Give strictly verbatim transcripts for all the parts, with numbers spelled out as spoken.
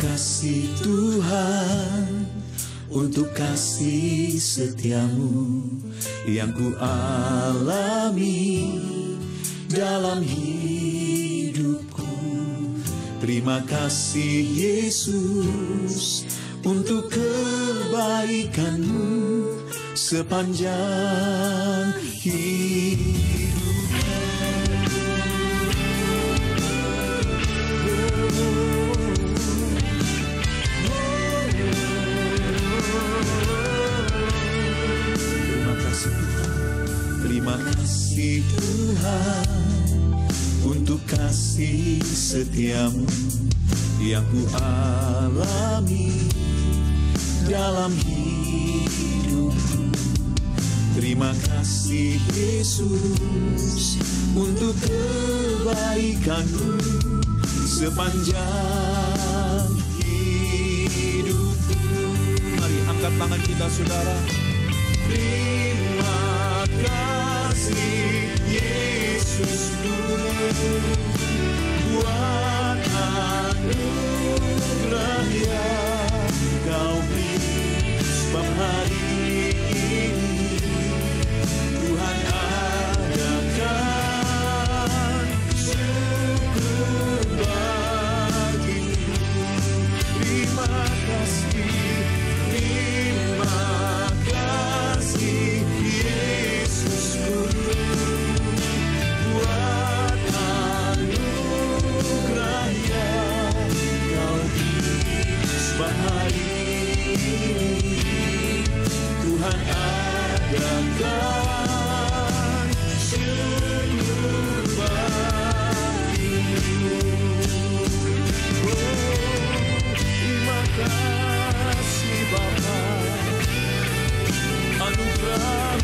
kasih Tuhan untuk kasih setiamu yang ku alami dalam hidupku. Terima kasih Yesus untuk kebaikanmu sepanjang hidup. Terima kasih Tuhan, terima kasih Tuhan untuk kasih setiamu yang ku alami dalam hidupku. Terima kasih Yesus untuk kebaikanmu sepanjang hidupku. Mari angkat tangan kita saudara. Terima kasih Yesus buat anugerah yang kau beri sebab hari ini Tuhan adakan syukur bagimu. Terima kasih, terima kasih Yesus Guru buat anugerah yang kau beri sebab hari ini Tuhan adakan yang duduk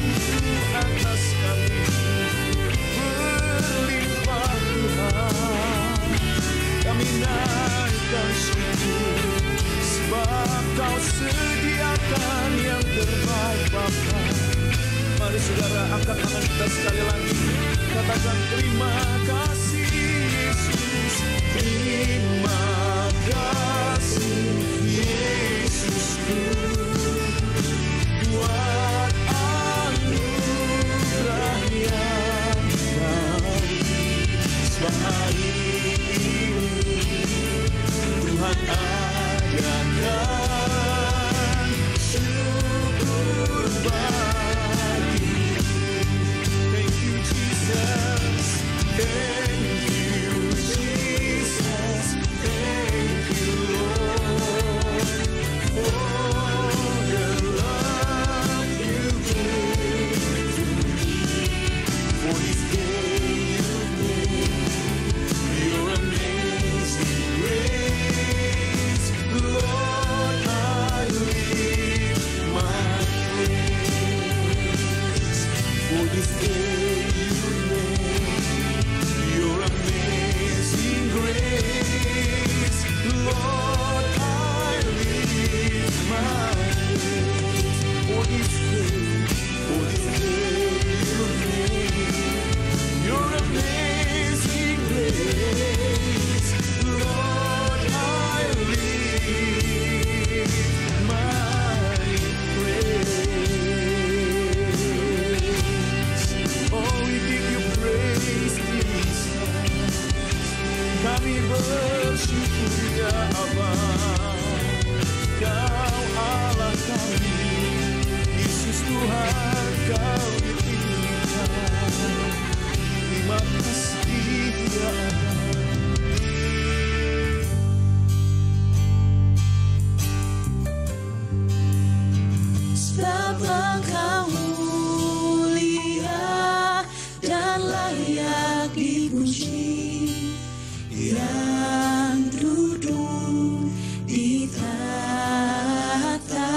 di tata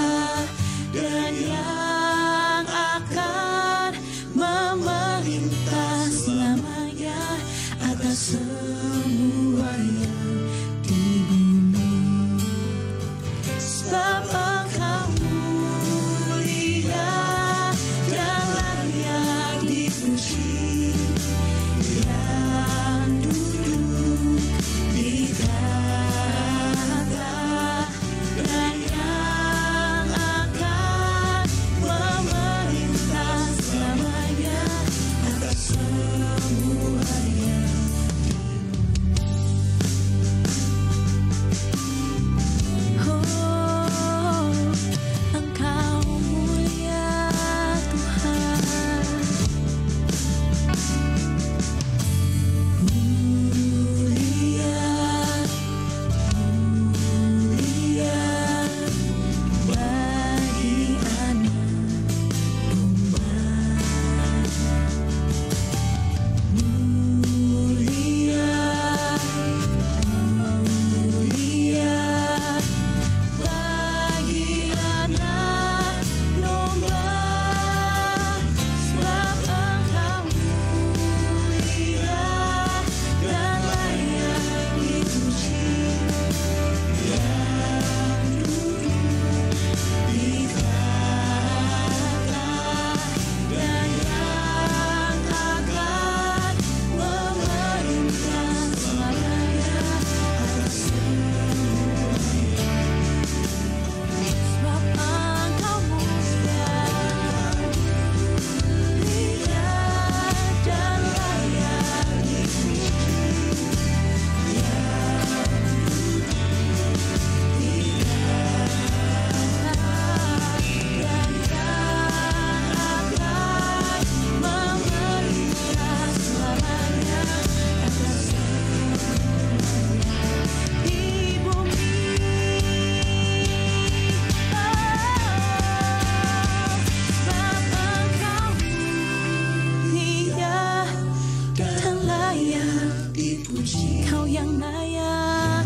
kau yang Maha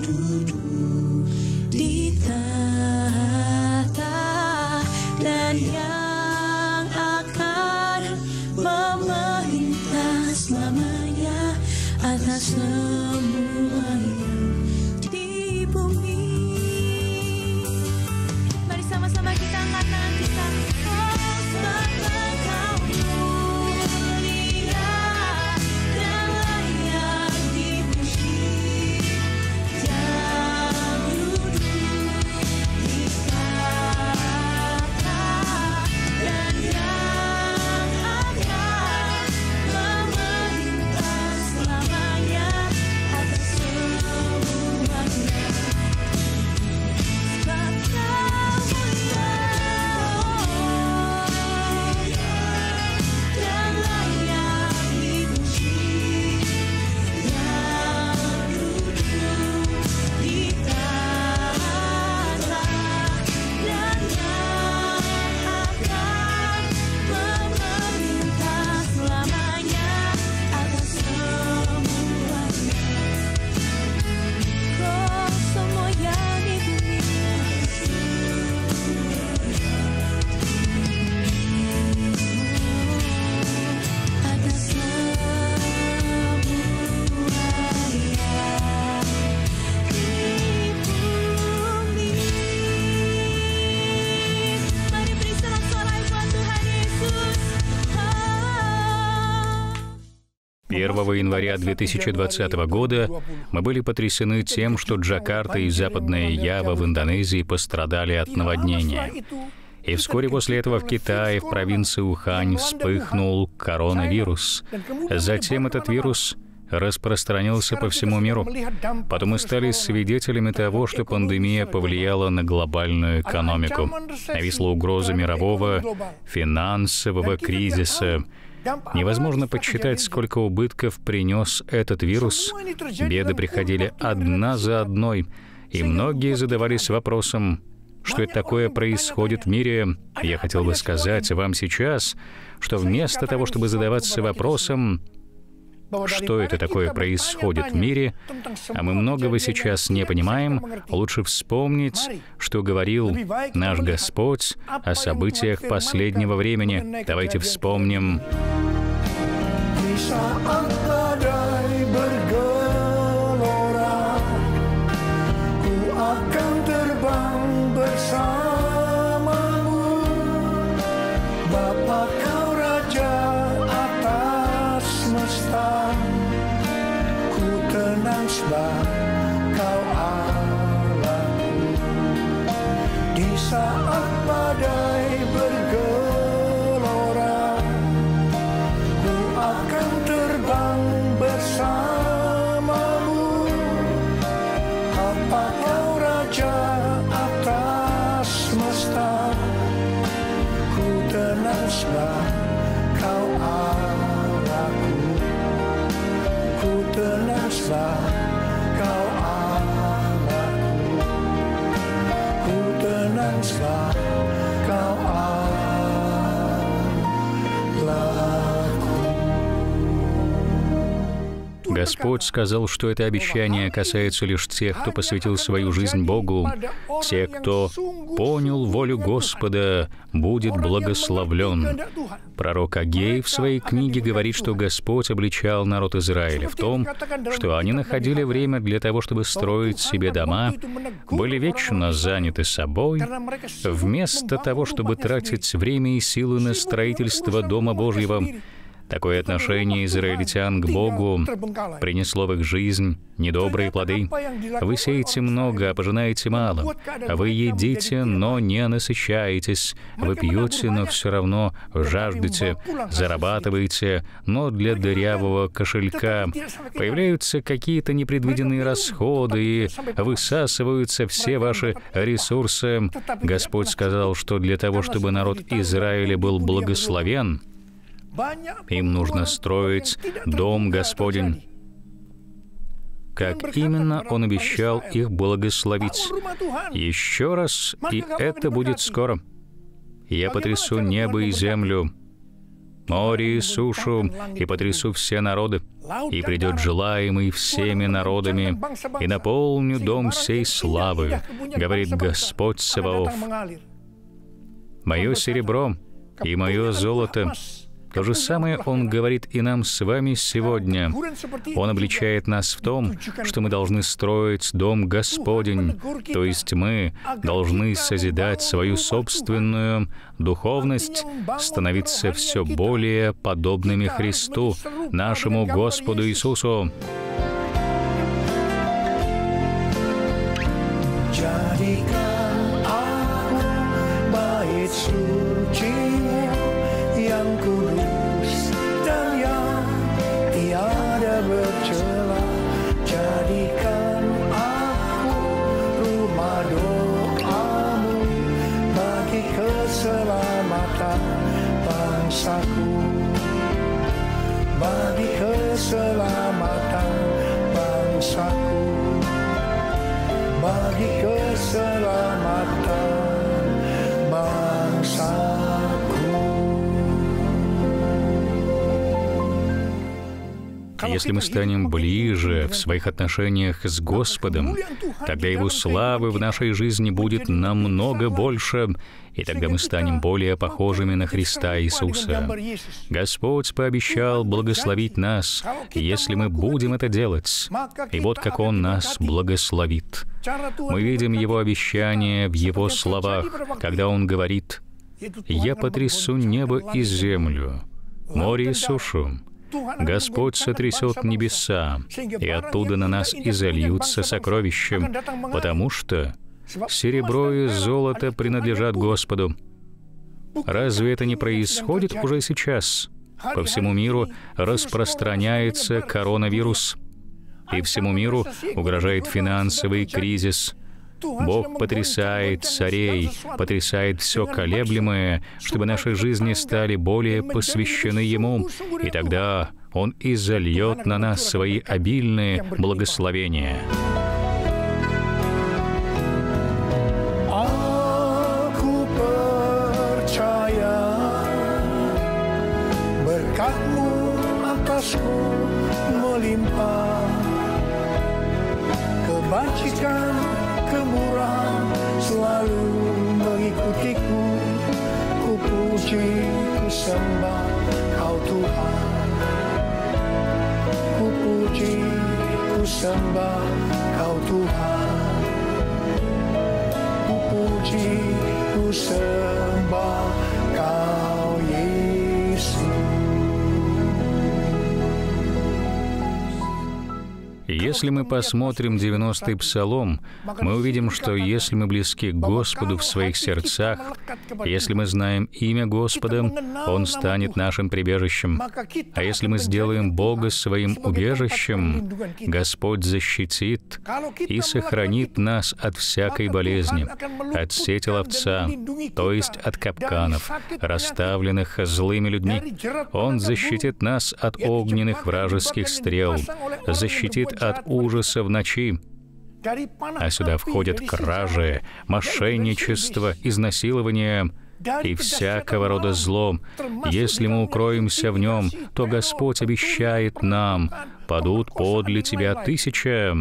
duduk di tahta dan yang akan memerintah selamanya atas semua yang di bumi. Mari sama-sama kita angkat tangan kita. Oh, Bapa Kau mulia dan layak dipuji, yang duduk di tahta dan yang akan memerintah selamanya atas semuanya. первого января две тысячи двадцатого года мы были потрясены тем, что Джакарта и Западная Ява в Индонезии пострадали от наводнения. И вскоре после этого в Китае, в провинции Ухань, вспыхнул коронавирус. Затем этот вирус распространился по всему миру. Потом мы стали свидетелями того, что пандемия повлияла на глобальную экономику. Нависла угроза мирового финансового кризиса. Невозможно подсчитать, сколько убытков принес этот вирус. Беды приходили одна за одной, и многие задавались вопросом, что это такое происходит в мире. Я хотел бы сказать вам сейчас, что вместо того, чтобы задаваться вопросом, что это такое происходит в мире, а мы многого сейчас не понимаем, лучше вспомнить, что говорил наш Господь о событиях последнего времени. Давайте вспомним. Kau alamu di saat badai bergelora, ku akan terbang bersamamu. Apa kau raja atas semesta, ku tenang sebab kau alaku, ku tenang sebab. Господь сказал, что это обещание касается лишь тех, кто посвятил свою жизнь Богу. Те, кто понял волю Господа, будет благословлен. Пророк Агей в своей книге говорит, что Господь обличал народ Израиля в том, что они находили время для того, чтобы строить себе дома, были вечно заняты собой, вместо того, чтобы тратить время и силы на строительство Дома Божьего. Такое отношение израильтян к Богу принесло в их жизнь недобрые плоды. Вы сеете много, а пожинаете мало. Вы едите, но не насыщаетесь. Вы пьете, но все равно жаждете. Зарабатываете, но для дырявого кошелька. Появляются какие-то непредвиденные расходы и высасываются все ваши ресурсы. Господь сказал, что для того, чтобы народ Израиля был благословен, им нужно строить дом Господень, как именно Он обещал их благословить. Еще раз, и это будет скоро. Я потрясу небо и землю, море и сушу, и потрясу все народы. и придет желаемый всеми народами, и наполню дом сей славы, говорит Господь Саваоф. Мое серебро и мое золото. То же самое Он говорит и нам с вами сегодня. Он обличает нас в том, что мы должны строить дом Господень, то есть мы должны созидать свою собственную духовность, становиться все более подобными Христу, нашему Господу Иисусу. Bagi keselamatan bangsaku, bagi keselamatan bangsaku. Если мы станем ближе в своих отношениях с Господом, тогда Его славы в нашей жизни будет намного больше, и тогда мы станем более похожими на Христа Иисуса. Господь пообещал благословить нас, если мы будем это делать. И вот как Он нас благословит. Мы видим Его обещание в Его словах, когда Он говорит: «Я потрясу небо и землю, море и сушу. Господь сотрясет небеса, и оттуда на нас изольются сокровища, потому что серебро и золото принадлежат Господу». Разве это не происходит уже сейчас? По всему миру распространяется коронавирус, и всему миру угрожает финансовый кризис. Бог потрясает царей, потрясает все колеблемое, чтобы наши жизни стали более посвящены Ему, и тогда Он изольет на нас свои обильные благословения. Selalu mengikutiku, ku puji, ku sembah Kau Tuhan. Ku puji, ku sembah Kau Tuhan. Ku puji, ku sembah Kau Yesus. Если мы посмотрим девяностый псалом, мы увидим, что если мы близки к Господу в своих сердцах, если мы знаем имя Господа, Он станет нашим прибежищем. А если мы сделаем Бога своим убежищем, Господь защитит и сохранит нас от всякой болезни, от сети ловца, то есть от капканов, расставленных злыми людьми. Он защитит нас от огненных вражеских стрел, защитит от ужаса в ночи. А сюда входят кражи, мошенничество, изнасилование и всякого рода зло. Если мы укроемся в Нем, то Господь обещает нам: «Падут подле тебя тысяча,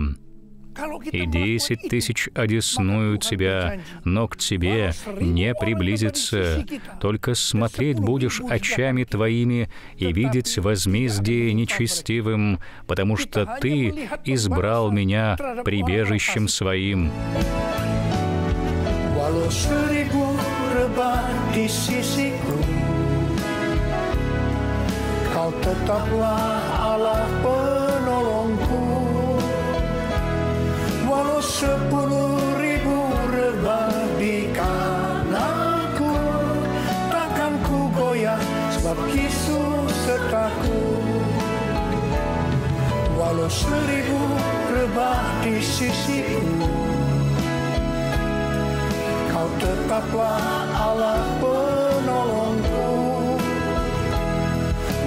и десять тысяч одесную тебя, но к тебе не приблизится. Только смотреть будешь очами твоими и видеть возмездие нечестивым, потому что ты избрал меня прибежищем своим». Sepuluh ribu rebah di kananku, takkan ku goyah sebab Yesus sertaku. Walau seribu rebah di sisiku, Kau tetaplah Allah penolongku.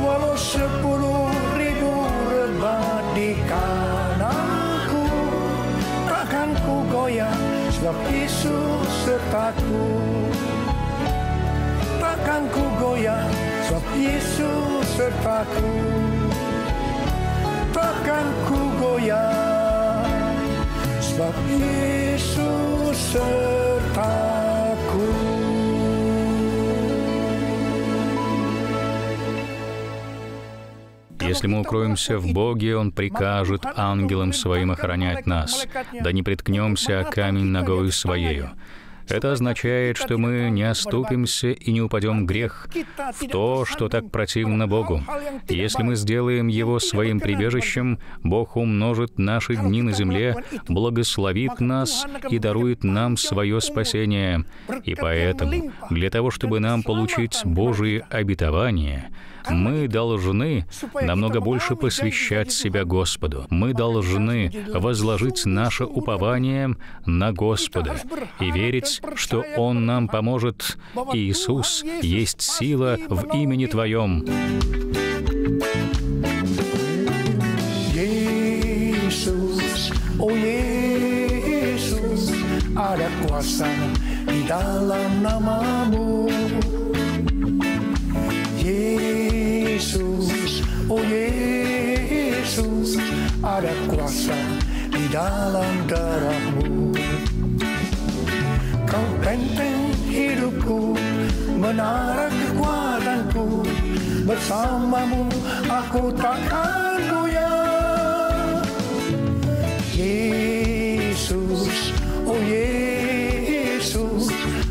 Walau sepuluh ribu rebah di kananku, sebab Yesus sertaku. Takkan ku goyah sebab Yesus sertaku. Если мы укроемся в Боге, Он прикажет ангелам Своим охранять нас, да не приткнемся о камень ногою Своею. Это означает, что мы не оступимся и не упадем в грех, в то, что так противно Богу. Если мы сделаем Его своим прибежищем, Бог умножит наши дни на земле, благословит нас и дарует нам свое спасение. И поэтому, для того, чтобы нам получить Божие обетование, мы должны намного больше посвящать себя Господу. Мы должны возложить наше упование на Господа и верить, что Он нам поможет. Иисус, есть сила в имени Твоем. Иисус, о Иисус, аля кваса, и дала нам аму. Иисус, о Иисус, аля кваса, и дала дараму. Kau benteng hidupku, menara kekuatanku, bersamamu aku takkan goyah. Yesus, oh Yesus,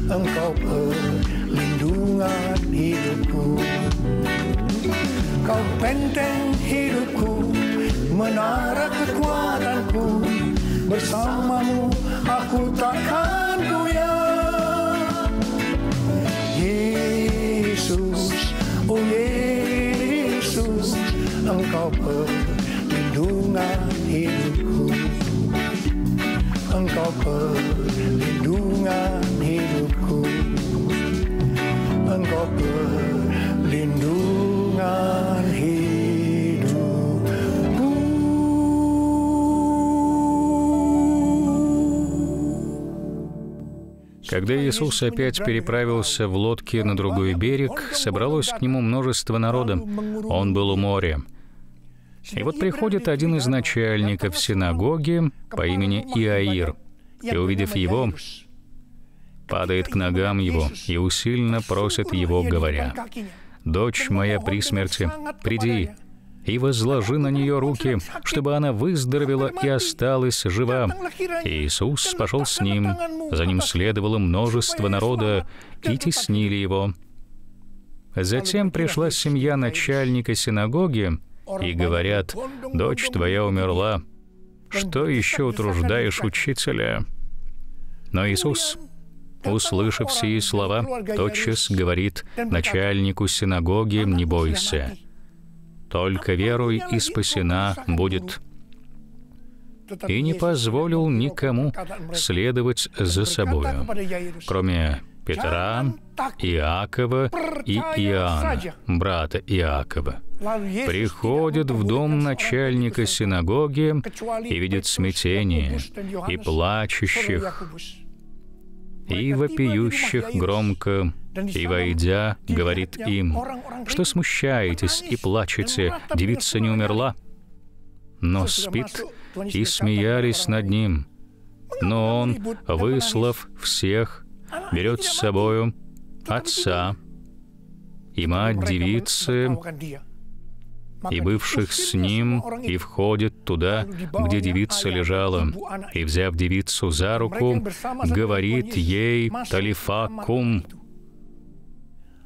Engkau perlindungan hidupku. Kau benteng hidupku, menara kekuatanku, bersamamu aku takkan goyah. Yesus, oh Yesus, Engkau perlindungan hidupku, Engkau perlindungan hidupku, Engkau perlindungan hidupku. Когда Иисус опять переправился в лодке на другой берег, собралось к Нему множество народа. Он был у моря. И вот приходит один из начальников синагоги по имени Иаир, и, увидев Его, падает к ногам Его и усильно просит Его, говоря: «Дочь моя при смерти, приди и возложи на нее руки, чтобы она выздоровела и осталась жива». И Иисус пошел с ним, за ним следовало множество народа, и теснили его. Затем пришла семья начальника синагоги, и говорят: «Дочь твоя умерла, что еще утруждаешь учителя?» Но Иисус, услышав сии слова, тотчас говорит начальнику синагоги: «Не бойся, только веруй, и спасена будет». И не позволил никому следовать за собою, кроме Петра, Иакова и Иоанна, брата Иакова. Приходит в дом начальника синагоги и видит смятение, и плачущих, и вопиющих громко, и, войдя, говорит им: «Что смущаетесь и плачете? Девица не умерла, но спит». И смеялись над ним. Но он, выслав всех, берет с собою отца и мать девицы, и бывших с ним, и входит туда, где девица лежала, и, взяв девицу за руку, говорит ей: «Талифа кум»,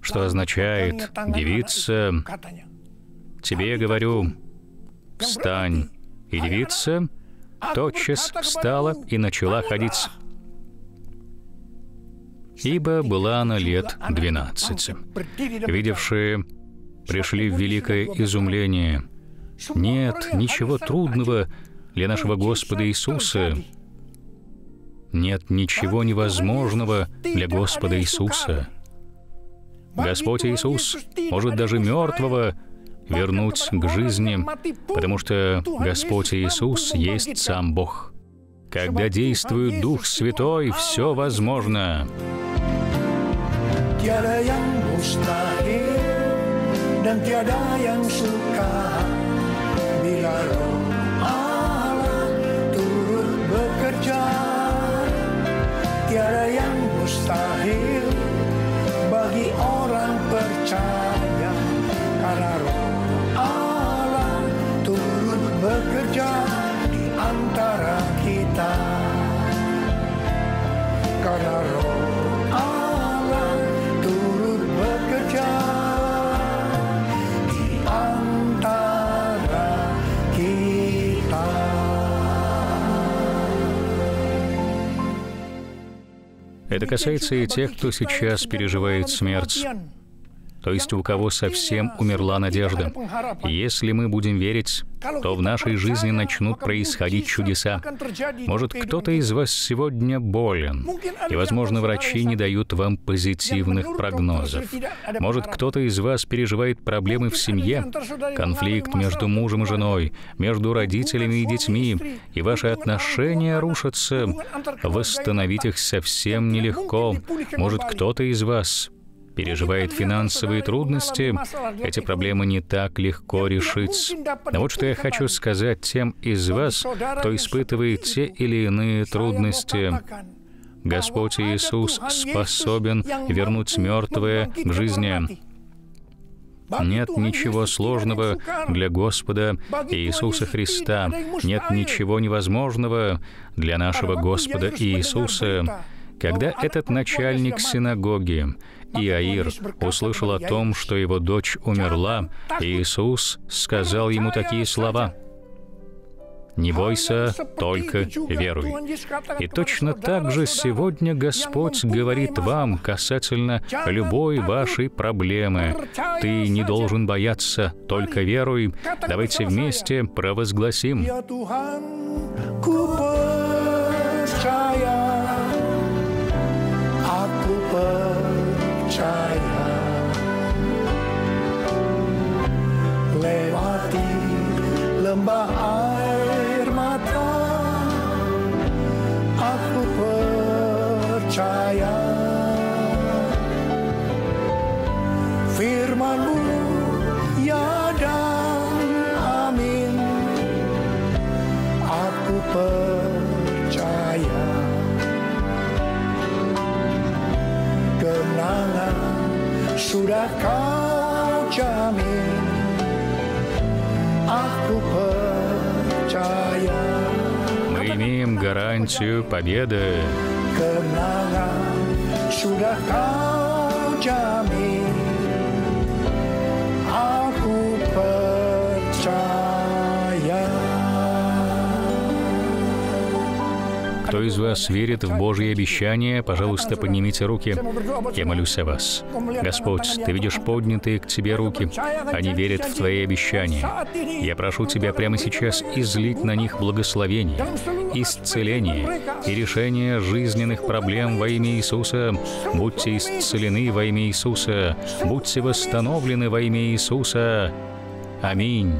что означает: «Девица, тебе говорю, встань». И девица тотчас встала и начала ходить, ибо была она лет двенадцати. Видевшие пришли в великое изумление. Нет ничего трудного для нашего Господа Иисуса. Нет ничего невозможного для Господа Иисуса. Господь Иисус может даже мертвого вернуть к жизни, потому что Господь Иисус есть сам Бог. Когда действует Дух Святой, все возможно. Bagi orang percaya, karena roh Allah hujan di antara kita, karena roh Allah turut bekerja di antara kita. Это касается и тех, кто сейчас переживает смерть. То есть у кого совсем умерла надежда. Если мы будем верить, то в нашей жизни начнут происходить чудеса. Может, кто-то из вас сегодня болен, и, возможно, врачи не дают вам позитивных прогнозов. Может, кто-то из вас переживает проблемы в семье, конфликт между мужем и женой, между родителями и детьми, и ваши отношения рушатся. Восстановить их совсем нелегко. Может, кто-то из вас переживает финансовые трудности, эти проблемы не так легко решить. Но вот что я хочу сказать тем из вас, кто испытывает те или иные трудности. Господь Иисус способен вернуть мертвое к жизни. Нет ничего сложного для Господа Иисуса Христа. Нет ничего невозможного для нашего Господа Иисуса. Когда этот начальник синагоги, Иаир, услышал о том, что его дочь умерла, Иисус сказал ему такие слова: «Не бойся, только веруй». И точно так же сегодня Господь говорит вам касательно любой вашей проблемы. Ты не должен бояться, только веруй. Давайте вместе провозгласим. Lewati lembah air mata, aku percaya firman-Mu ya dan amin, aku percaya kenangan sudah Kau jamin, aku percaya. Мы имеем гарантию победы. Kenangan sudah Kau jamin, aku percaya. Кто из вас верит в Божьи обещания, пожалуйста, поднимите руки. Я молюсь о вас. Господь, Ты видишь поднятые к Тебе руки. Они верят в Твои обещания. Я прошу Тебя прямо сейчас излить на них благословение, исцеление и решение жизненных проблем во имя Иисуса. Будьте исцелены во имя Иисуса. Будьте восстановлены во имя Иисуса. Аминь.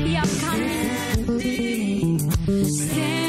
happy I'm coming. Stay